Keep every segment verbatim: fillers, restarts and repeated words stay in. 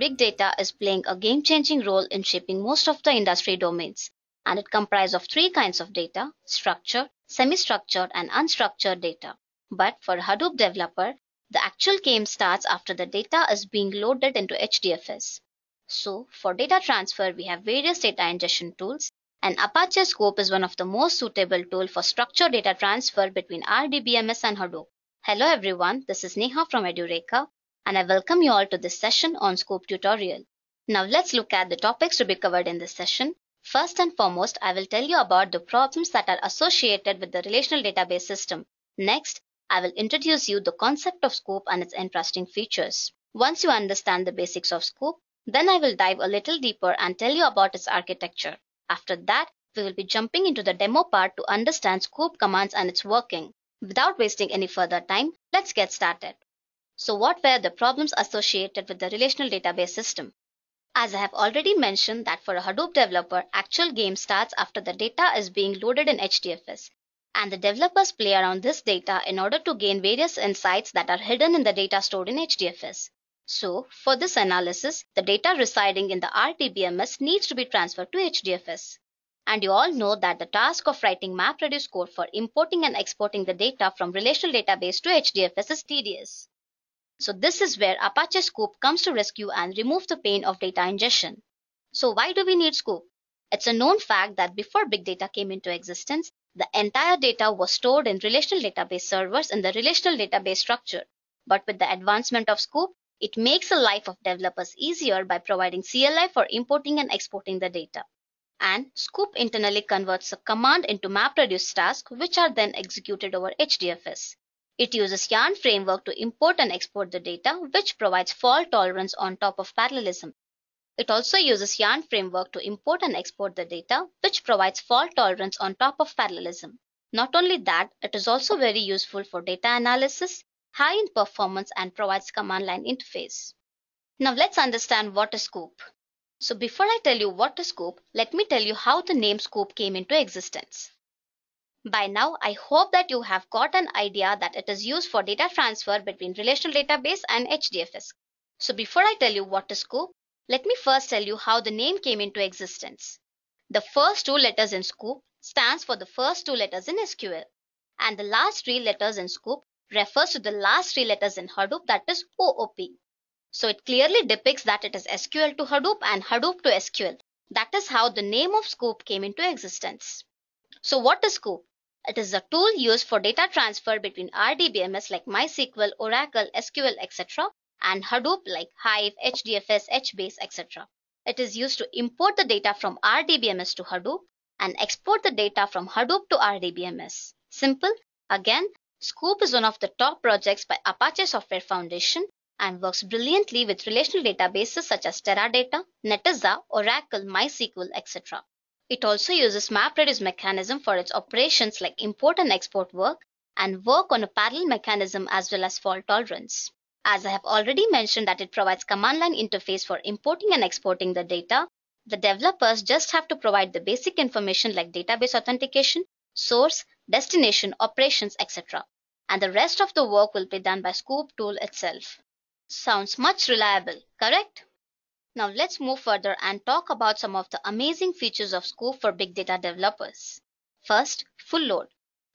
big data is playing a game-changing role in shaping most of the industry domains, and it comprises of three kinds of data: structured, semi-structured, and unstructured data. But for a Hadoop developer, the actual game starts after the data is being loaded into H D F S. So, for data transfer, we have various data ingestion tools, and Apache Sqoop is one of the most suitable tools for structured data transfer between R D B M S and Hadoop. Hello everyone, this is Neha from Edureka, and I welcome you all to this session on Sqoop tutorial. Now let's look at the topics to be covered in this session. First and foremost, I will tell you about the problems that are associated with the relational database system. Next, I will introduce you the concept of Sqoop and its interesting features. Once you understand the basics of Sqoop, then I will dive a little deeper and tell you about its architecture. After that, we will be jumping into the demo part to understand Sqoop commands and its working. Without wasting any further time, let's get started. So what were the problems associated with the relational database system? As I have already mentioned that for a Hadoop developer, actual game starts after the data is being loaded in H D F S. And the developers play around this data in order to gain various insights that are hidden in the data stored in H D F S. So, for this analysis, the data residing in the R D B M S needs to be transferred to H D F S. And you all know that the task of writing MapReduce code for importing and exporting the data from relational database to H D F S is tedious. So, this is where Apache Sqoop comes to rescue and remove the pain of data ingestion. So, why do we need Sqoop? It's a known fact that before big data came into existence, the entire data was stored in relational database servers in the relational database structure. But with the advancement of Sqoop, it makes the life of developers easier by providing C L I for importing and exporting the data. And Sqoop internally converts a command into MapReduce tasks, which are then executed over H D F S. It uses Yarn framework to import and export the data, which provides fault tolerance on top of parallelism. It also uses Yarn framework to import and export the data, which provides fault tolerance on top of parallelism. Not only that, it is also very useful for data analysis, high in performance, and provides command line interface. Now let's understand what is Sqoop. So before I tell you what is Sqoop, let me tell you how the name Sqoop came into existence. By now, I hope that you have got an idea that it is used for data transfer between relational database and H D F S. So before I tell you what is Sqoop, let me first tell you how the name came into existence. The first two letters in Sqoop stands for the first two letters in S Q L, and the last three letters in Sqoop refers to the last three letters in Hadoop, that is O O P. So it clearly depicts that it is S Q L to Hadoop and Hadoop to S Q L. That is how the name of Sqoop came into existence. So what is Sqoop? It is a tool used for data transfer between R D B M S like MySQL, Oracle, S Q L, et cetera and Hadoop like Hive, H D F S, HBase, et cetera. It is used to import the data from R D B M S to Hadoop and export the data from Hadoop to R D B M S. Simple. Again, Sqoop is one of the top projects by Apache Software Foundation and works brilliantly with relational databases such as Teradata, Netzza, Oracle, MySQL, et cetera. It also uses MapReduce mechanism for its operations like import and export work and work on a parallel mechanism as well as fault tolerance. As I have already mentioned that it provides command line interface for importing and exporting the data, the developers just have to provide the basic information like database authentication, source, destination, operations, et cetera. And the rest of the work will be done by Sqoop tool itself. Sounds much reliable, correct? Now let's move further and talk about some of the amazing features of Sqoop for big data developers. First, full load.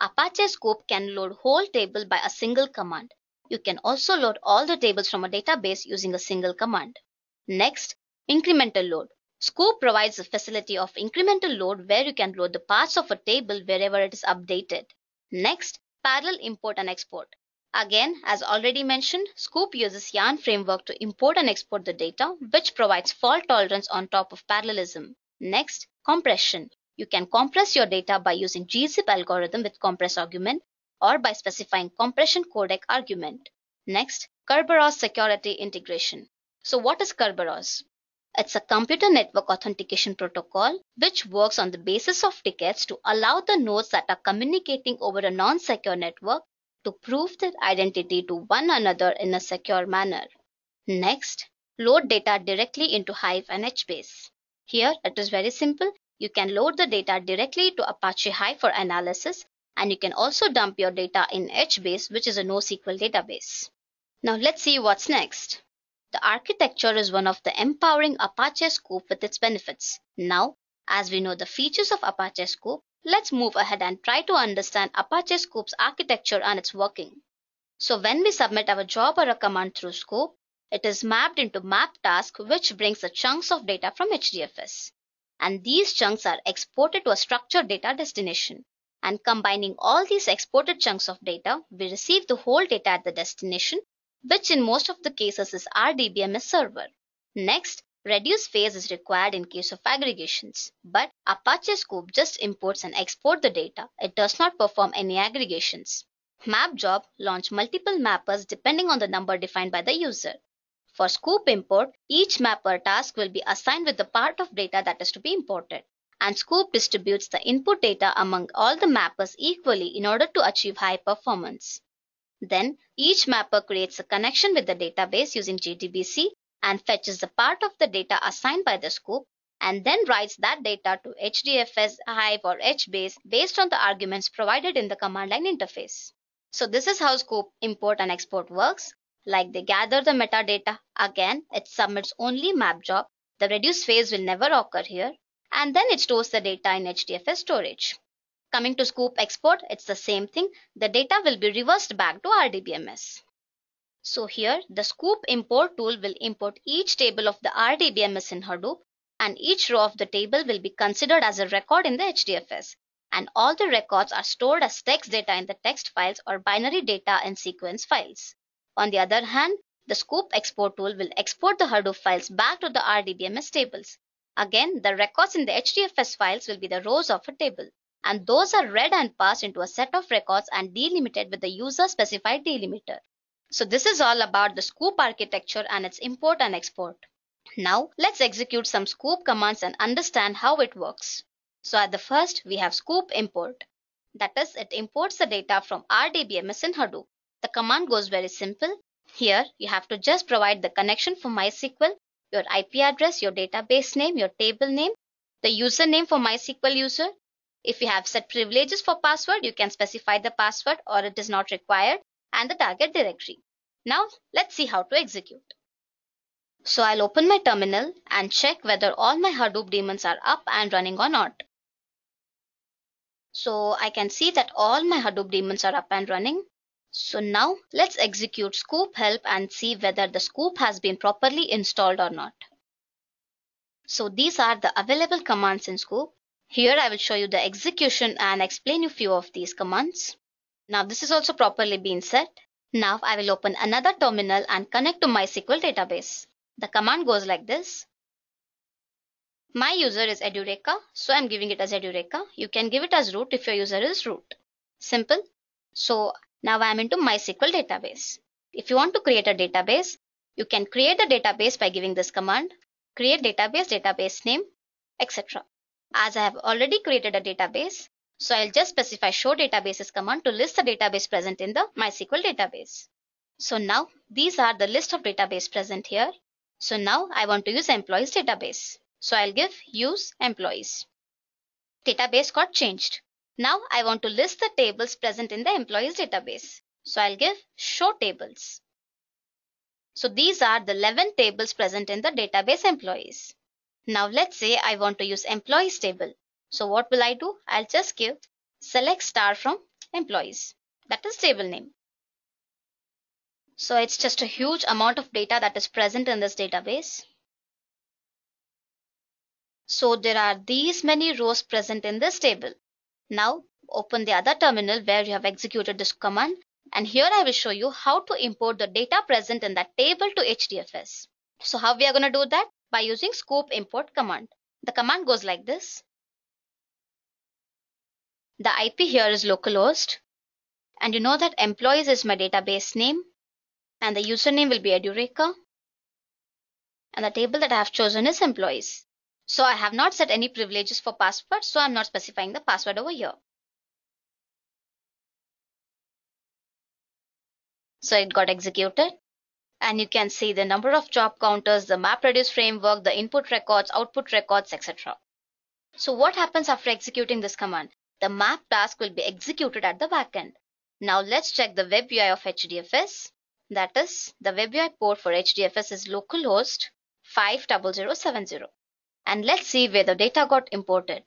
Apache Sqoop can load whole table by a single command. You can also load all the tables from a database using a single command. Next, incremental load. Sqoop provides the facility of incremental load where you can load the parts of a table wherever it is updated. Next, parallel import and export. Again, as already mentioned, Sqoop uses Yarn framework to import and export the data, which provides fault tolerance on top of parallelism. Next, compression. You can compress your data by using GZip algorithm with compress argument or by specifying compression codec argument. Next, Kerberos security integration. So what is Kerberos? It's a computer network authentication protocol which works on the basis of tickets to allow the nodes that are communicating over a non-secure network to prove their identity to one another in a secure manner. Next, load data directly into Hive and HBase. Here, it is very simple. You can load the data directly to Apache Hive for analysis, and you can also dump your data in HBase, which is a NoSQL database. Now let's see what's next. The architecture is one of the empowering Apache Sqoop with its benefits. Now, as we know the features of Apache Sqoop, let's move ahead and try to understand Apache Sqoop's architecture and its working. So when we submit our job or a command through Sqoop, it is mapped into map task, which brings the chunks of data from H D F S. And these chunks are exported to a structured data destination. And combining all these exported chunks of data, we receive the whole data at the destination, which in most of the cases is R D B M S server. Next, reduce phase is required in case of aggregations, but Apache Sqoop just imports and exports the data. It does not perform any aggregations. Map job launch multiple mappers depending on the number defined by the user. For Sqoop import, each mapper task will be assigned with the part of data that is to be imported, and Sqoop distributes the input data among all the mappers equally in order to achieve high performance. Then, each mapper creates a connection with the database using J D B C and fetches the part of the data assigned by the Sqoop and then writes that data to H D F S, Hive or HBase based on the arguments provided in the command line interface. So this is how Sqoop import and export works. Like they gather the metadata, again it submits only map job, the reduce phase will never occur here, and then it stores the data in H D F S storage. Coming to Sqoop export, it's the same thing. The data will be reversed back to R D B M S. So here, the Sqoop import tool will import each table of the R D B M S in Hadoop, and each row of the table will be considered as a record in the H D F S. And all the records are stored as text data in the text files or binary data in sequence files. On the other hand, the Sqoop export tool will export the Hadoop files back to the R D B M S tables. Again, the records in the H D F S files will be the rows of a table, and those are read and passed into a set of records and delimited with the user-specified delimiter. So this is all about the Sqoop architecture and its import and export. Now, let's execute some Sqoop commands and understand how it works. So at the first, we have Sqoop import. That is, it imports the data from R D B M S in Hadoop. The command goes very simple. Here, you have to just provide the connection for MySQL, your I P address, your database name, your table name, the username for MySQL user. If you have set privileges for password, you can specify the password or it is not required, and the target directory. Now, let's see how to execute. So I'll open my terminal and check whether all my Hadoop daemons are up and running or not. So I can see that all my Hadoop daemons are up and running. So now, let's execute Sqoop help and see whether the Sqoop has been properly installed or not. So these are the available commands in Sqoop. Here I will show you the execution and explain you few of these commands. Now this is also properly being set. Now I will open another terminal and connect to MySQL database. The command goes like this. My user is Edureka, so I am giving it as Edureka. You can give it as root if your user is root. Simple. So now I am into MySQL database. If you want to create a database, you can create a database by giving this command. Create database, database name, et cetera. As I have already created a database, so I'll just specify show databases command to list the database present in the MySQL database. So now these are the list of database present here. So now I want to use employees database. So I'll give use employees. Database got changed. Now I want to list the tables present in the employees database. So I'll give show tables. So these are the eleven tables present in the database employees. Now let's say I want to use employees table. So what will I do? I'll just give select star from employees. That is table name. So it's just a huge amount of data that is present in this database. So there are these many rows present in this table. Now open the other terminal where you have executed this command. And here I will show you how to import the data present in that table to H D F S. So how we are going to do that? By using Sqoop import command. The command goes like this. The I P here is localhost, and you know that employees is my database name, and the username will be Edureka, and the table that I have chosen is employees. So I have not set any privileges for password, so I'm not specifying the password over here. So it got executed. And you can see the number of job counters, the MapReduce framework, the input records, output records, et cetera. So what happens after executing this command? The map task will be executed at the backend. Now let's check the web U I of H D F S. That is, the web U I port for H D F S is localhost five zero zero seven zero. And let's see where the data got imported.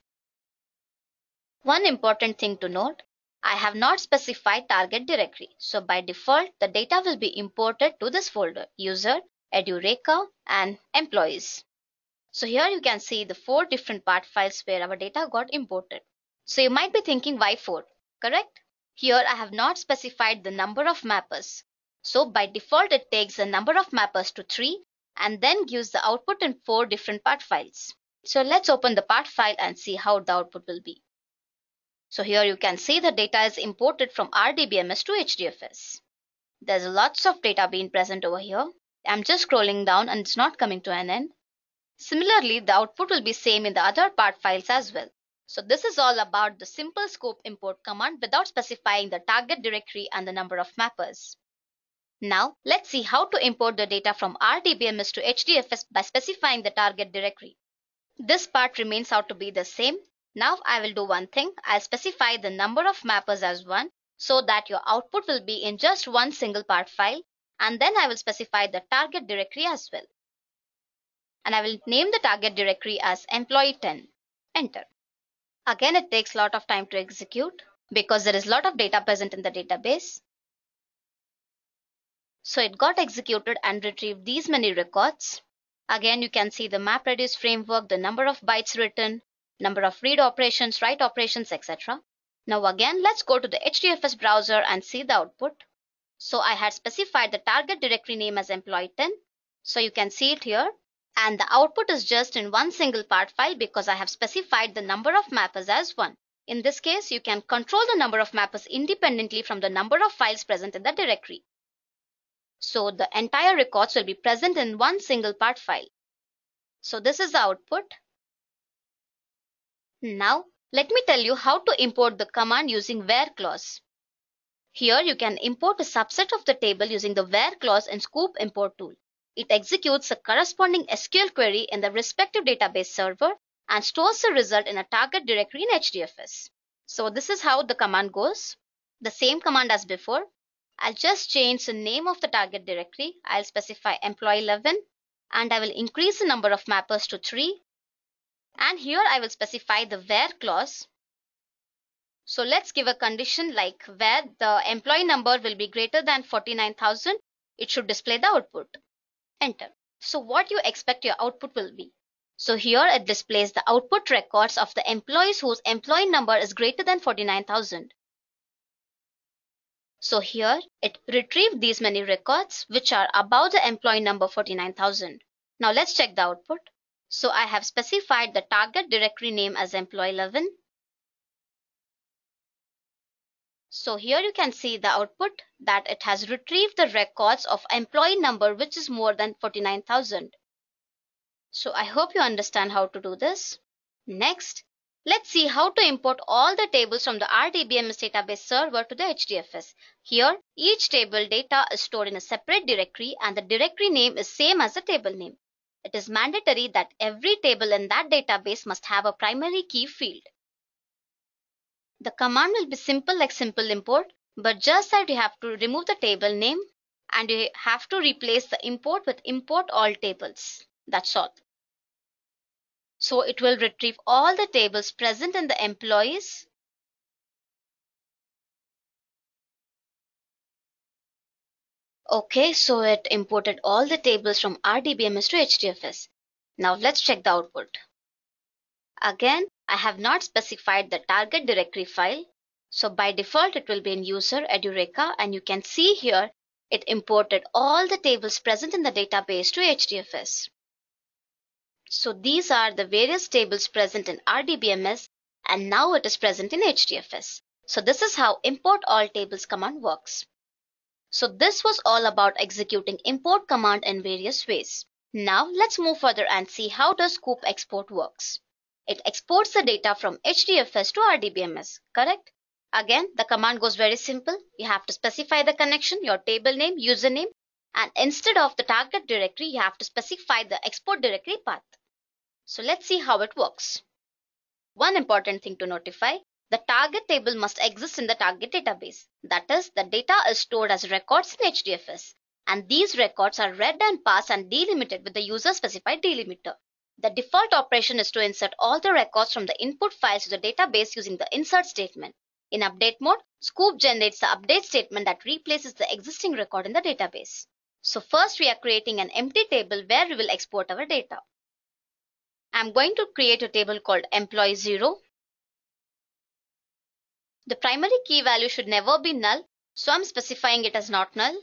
One important thing to note, I have not specified target directory, so by default the data will be imported to this folder, user, Edureka and employees. So here you can see the four different part files where our data got imported. So you might be thinking why four, correct? Here I have not specified the number of mappers. So by default it takes the number of mappers to three and then gives the output in four different part files. So let's open the part file and see how the output will be. So here you can see the data is imported from R D B M S to H D F S. There's lots of data being present over here. I'm just scrolling down and it's not coming to an end. Similarly, the output will be same in the other part files as well. So this is all about the simple scope import command without specifying the target directory and the number of mappers. Now let's see how to import the data from R D B M S to H D F S by specifying the target directory. This part remains out to be the same. Now I will do one thing, I'll specify the number of mappers as one so that your output will be in just one single part file, and then I will specify the target directory as well. And I will name the target directory as employee ten. Enter. Again it takes a lot of time to execute because there is a lot of data present in the database. So it got executed and retrieved these many records. Again you can see the MapReduce framework, the number of bytes written, number of read operations, write operations, et cetera. Now again, let's go to the H D F S browser and see the output. So I had specified the target directory name as employee ten. So you can see it here. And the output is just in one single part file because I have specified the number of mappers as one. In this case, you can control the number of mappers independently from the number of files present in the directory. So the entire records will be present in one single part file. So this is the output. Now, let me tell you how to import the command using where clause. Here you can import a subset of the table using the where clause in Sqoop import tool. It executes a corresponding S Q L query in the respective database server and stores the result in a target directory in H D F S. So this is how the command goes. The same command as before. I'll just change the name of the target directory. I'll specify employee eleven and I will increase the number of mappers to three. And here I will specify the where clause. So let's give a condition like where the employee number will be greater than forty-nine thousand. It should display the output. Enter. So what you expect your output will be. So here it displays the output records of the employees whose employee number is greater than forty-nine thousand. So here it retrieved these many records which are above the employee number forty-nine thousand. Now let's check the output. So I have specified the target directory name as employee eleven. So here you can see the output that it has retrieved the records of employee number which is more than forty-nine thousand. So I hope you understand how to do this. Next, let's see how to import all the tables from the R D B M S database server to the H D F S. Here, each table data is stored in a separate directory and the directory name is same as the table name. It is mandatory that every table in that database must have a primary key field. The command will be simple like simple import, but just that you have to remove the table name and you have to replace the import with import all tables. That's all. So it will retrieve all the tables present in the employees. Okay, so it imported all the tables from R D B M S to H D F S. Now let's check the output. Again, I have not specified the target directory file. So by default, it will be in user Edureka, and you can see here, it imported all the tables present in the database to H D F S. So these are the various tables present in R D B M S, and now it is present in H D F S. So this is how import all tables command works. So this was all about executing import command in various ways. Now let's move further and see how does Sqoop export works. It exports the data from H D F S to R D B M S, correct? Again, the command goes very simple. You have to specify the connection, your table name, username, and instead of the target directory, you have to specify the export directory path. So let's see how it works. One important thing to notify. The target table must exist in the target database. That is, the data is stored as records in H D F S. and these records are read and passed and delimited with the user-specified delimiter. The default operation is to insert all the records from the input files to the database using the insert statement. In update mode, Sqoop generates the update statement that replaces the existing record in the database. So first we are creating an empty table where we will export our data. I'm going to create a table called employee zero. The primary key value should never be null, so I'm specifying it as not null.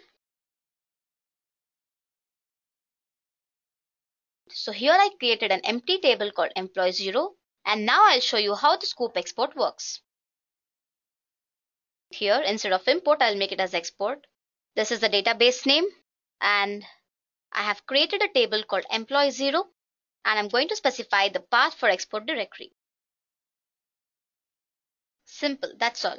So here I created an empty table called employee zero, and now I'll show you how the Sqoop export works. Here, instead of import, I'll make it as export. This is the database name, and I have created a table called employee zero, and I'm going to specify the path for export directory. Simple, that's all.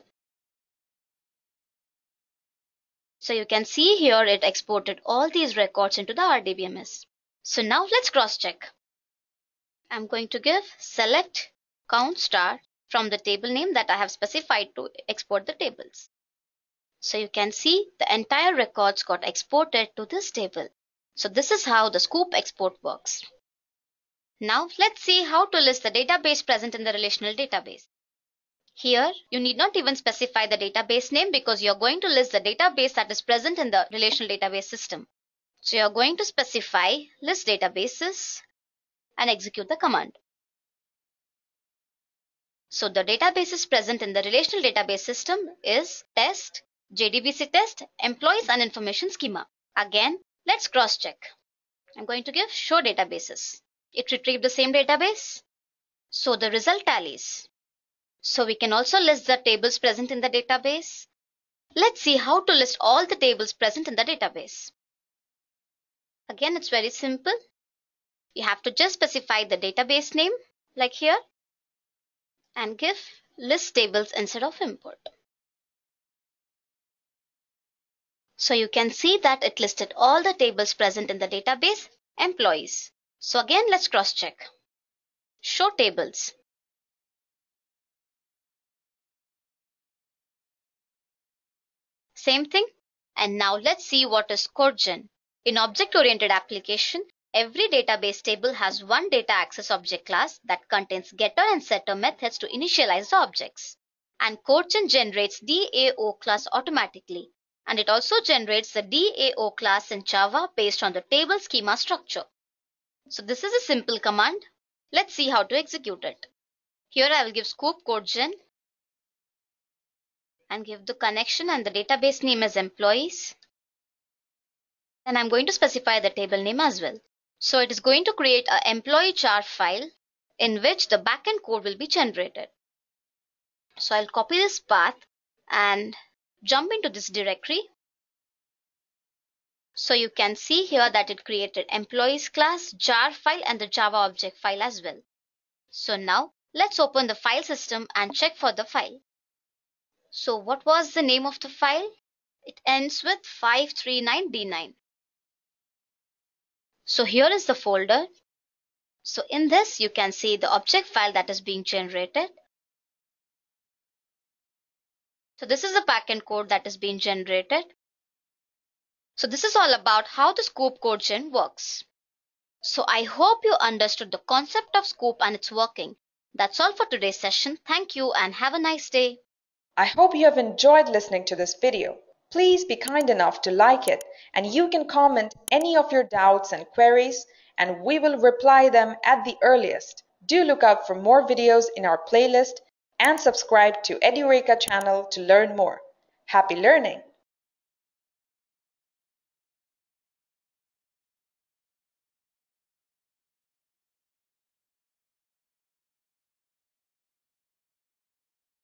So you can see here it exported all these records into the R D B M S. So now let's cross-check. I'm going to give select count star from the table name that I have specified to export the tables. So you can see the entire records got exported to this table. So this is how the Sqoop export works. Now let's see how to list the database present in the relational database. Here, you need not even specify the database name because you're going to list the database that is present in the relational database system. So you're going to specify list databases and execute the command. So the databases present in the relational database system is test, J D B C test, employees and information schema. Again, let's cross-check. I'm going to give show databases. It retrieved the same database, so the result tallies. So we can also list the tables present in the database. Let's see how to list all the tables present in the database. Again, it's very simple. You have to just specify the database name, like here, and give list tables instead of import. So you can see that it listed all the tables present in the database, employees. So again, let's cross-check. Show tables. Same thing. And now let's see what is CodeGen. In object-oriented application, every database table has one data access object class that contains getter and setter methods to initialize the objects. And CodeGen generates D A O class automatically. And it also generates the D A O class in Java based on the table schema structure. So this is a simple command. Let's see how to execute it. Here I will give Sqoop CodeGen and give the connection and the database name as employees, and I'm going to specify the table name as well. So it is going to create an employee jar file in which the backend code will be generated. So I'll copy this path and jump into this directory. So you can see here that it created employees class, jar file and the Java object file as well. So now let's open the file system and check for the file. So what was the name of the file? It ends with five three nine D nine. So here is the folder. So in this you can see the object file that is being generated. So this is the backend code that is being generated. So this is all about how the Sqoop CodeGen works. So I hope you understood the concept of Sqoop and its working. That's all for today's session. Thank you and have a nice day. I hope you have enjoyed listening to this video. Please be kind enough to like it, and you can comment any of your doubts and queries, and we will reply them at the earliest. Do look out for more videos in our playlist and subscribe to Edureka channel to learn more. Happy learning!